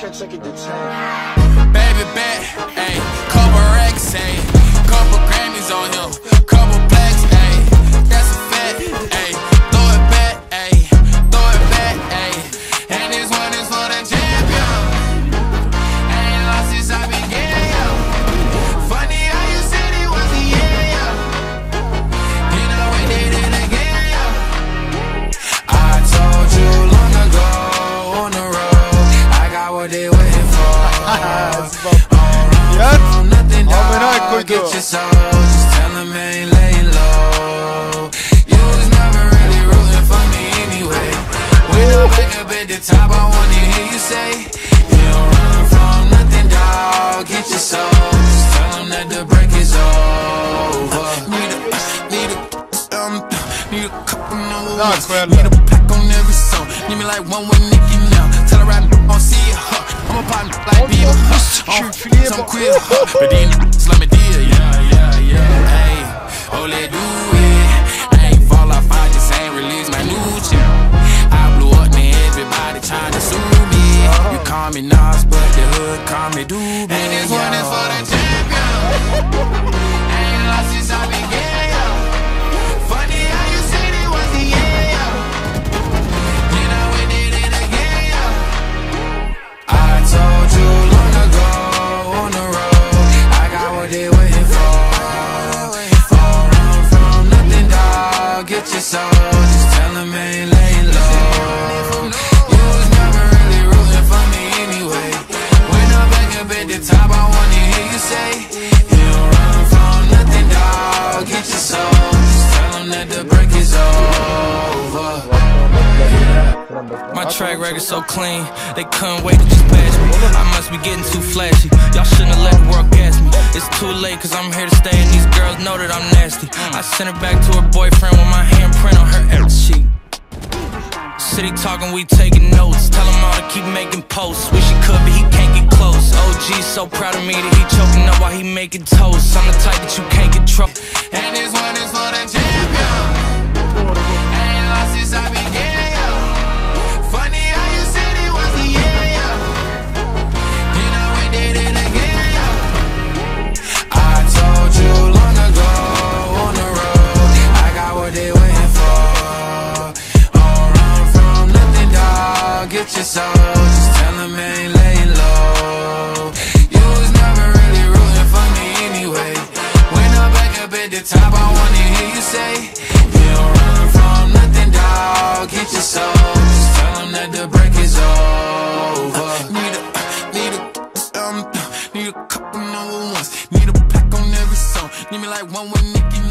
check, check it, the check. Baby bet, ayy, couple racks, ayy, couple Grammys on him, couple blacks, ayy, that's a fact, ayy, throw it back, ayy, throw it back, ayy, and this one is for the champion. I ain't lost since I began, yo. Funny how you said it was the end, yo. You know we did it again, yo. I told you long ago on the road, I got what they waiting for. All nothing, dog, get your soul. Just tell them I ain't laying low. You was never really rooting for me anyway. When I wake up at the top, I want to hear you say, you don't run from nothing, dog, get your soul. Just tell them that the break is over. Need a couple more ones. Need a pack on every song. Need me like one with Nicky now. Tell her I don't see her. I'm a partner like Beaver, I'm queer, but then slam it deal, yeah, yeah, yeah. Ayy, oh let do it. I ain't fall off, I just ain't release my new shit. I blew up, man, everybody trying to sue me. You call me Nas, but the hood call me Dube. And this one is for the champion. I ain't lost since I began. So just tell them I ain't laying low. You was never really rooting for me anyway. When I'm back up at the top, I wanna hear you say, you don't run from nothing, dog, get your soul. Just tell them that the break is over. My track record's so clean, they couldn't wait to just pass me. I must be getting too flashy, y'all shouldn't have let the world gas me. It's too late cause I'm here to stay and these girls know that I'm nasty. I sent her back to her boyfriend with my handprint on her every cheek. City talking, we taking notes. Tell him all to keep making posts. Wish he could but he can't get close. OG's so proud of me that he choking up while he making toast. I'm the type that you can't control. And this one is for the champion. I ain't lost since I began, yo. Funny how you said it was the end, yo. You know we did it again, yo. I told you long ago on the road, I got what they waiting for. Don't run from nothing, dog, get your soul. Just tell them I ain't laying low. You was never really rooting for me anyway. When I'm back up at the top, I wanna hear you say, you don't run from nothing, dog, get your soul. Just tell them that the break is over. Need a couple number ones. Need a pack on every song. Need me like one with Nicky.